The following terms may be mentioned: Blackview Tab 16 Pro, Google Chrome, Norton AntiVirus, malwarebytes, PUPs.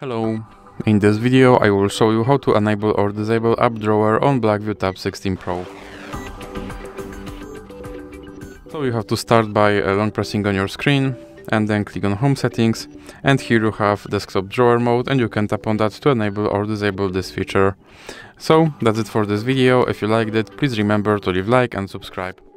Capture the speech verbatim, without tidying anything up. Hello, in this video I will show you how to enable or disable app drawer on Blackview Tab sixteen Pro. So you have to start by long pressing on your screen and then click on Home Settings, and here you have Desktop Drawer Mode and you can tap on that to enable or disable this feature. So that's it for this video. If you liked it, please remember to leave a like and subscribe.